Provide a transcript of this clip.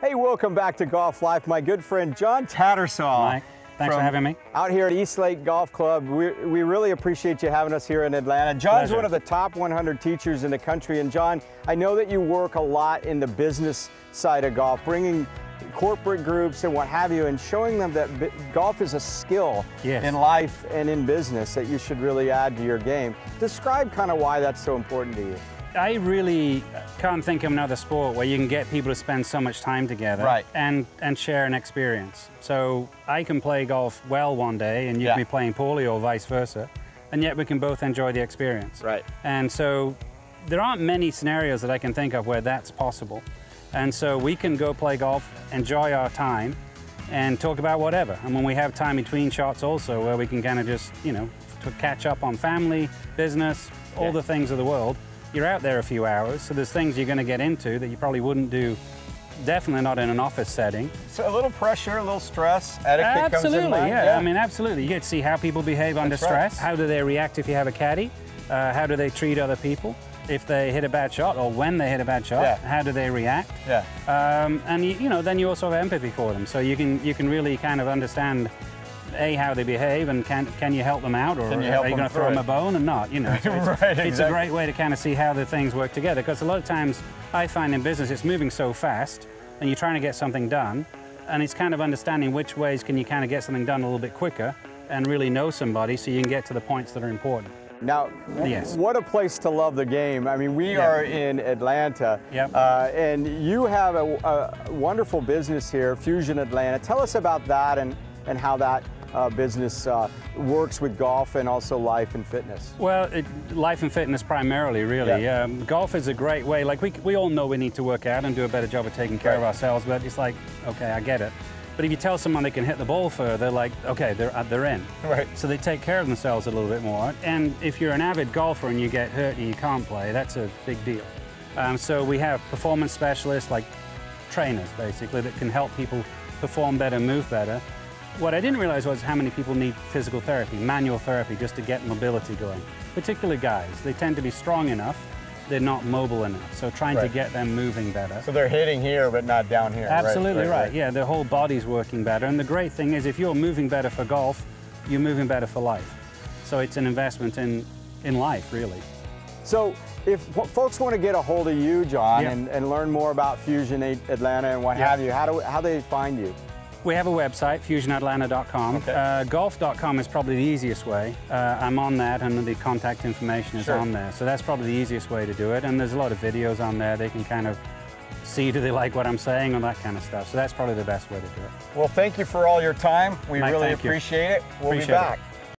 Hey, welcome back to Golf Life. My good friend, Jon Tattersall. Mike, thanks for having me. Out here at East Lake Golf Club. We really appreciate you having us here in Atlanta. Jon's one of the top 100 teachers in the country. And Jon, I know that you work a lot in the business side of golf, bringing corporate groups and what have you, and showing them that golf is a skill in life and in business that you should really add to your game. Describe kind of why that's so important to you. I really can't think of another sport where you can get people to spend so much time together and share an experience. So I can play golf well one day and you can be playing poorly or vice versa, and yet we can both enjoy the experience. Right. And so there aren't many scenarios that I can think of where that's possible. And so we can go play golf, enjoy our time, and talk about whatever. And when we have time between shots also where we can kind of just, you know, to catch up on family, business, all the things of the world. You're out there a few hours, so there's things you're going to get into that you probably wouldn't do, definitely not in an office setting. So a little pressure, a little stress, etiquette comes in mind. Yeah, I mean, absolutely. You get to see how people behave under stress. How do they react if you have a caddy? How do they treat other people? If they hit a bad shot or when they hit a bad shot, how do they react? Yeah. And, you know, then you also have empathy for them, so you can really kind of understand A, how they behave, and can you help them out, or are you going to throw them a bone or not? You know, so it's, it's a great way to kind of see how the things work together, because a lot of times I find in business it's moving so fast and you're trying to get something done, and it's kind of understanding which ways can you kind of get something done a little bit quicker and really know somebody so you can get to the points that are important. Now, what a place to love the game. I mean, we are in Atlanta, and you have a wonderful business here, Fusion Atlanta. Tell us about that and how that business works with golf and also life and fitness. Well, life and fitness primarily, really. Golf is a great way. Like we all know we need to work out and do a better job of taking care of ourselves, but it's like, okay, I get it. But if you tell someone they can hit the ball further, like, okay, they're in. Right. So they take care of themselves a little bit more. And if you're an avid golfer and you get hurt and you can't play, that's a big deal. So we have performance specialists, like trainers, basically, that can help people perform better, move better. What I didn't realize was how many people need physical therapy, manual therapy, just to get mobility going. Particularly guys, they tend to be strong enough, they're not mobile enough, so trying to get them moving better. So they're hitting here, but not down here. Absolutely right. Yeah, their whole body's working better. And the great thing is, if you're moving better for golf, you're moving better for life. So it's an investment in life, really. So if folks want to get a hold of you, Jon, and learn more about Fusion Atlanta and what have you, how do they find you? We have a website, fusionatlanta.com. Golf.com is probably the easiest way. I'm on that, and the contact information is on there. So that's probably the easiest way to do it. And there's a lot of videos on there. They can kind of see, do they like what I'm saying, and that kind of stuff. So that's probably the best way to do it. Well, thank you for all your time. We really appreciate it. We'll be back.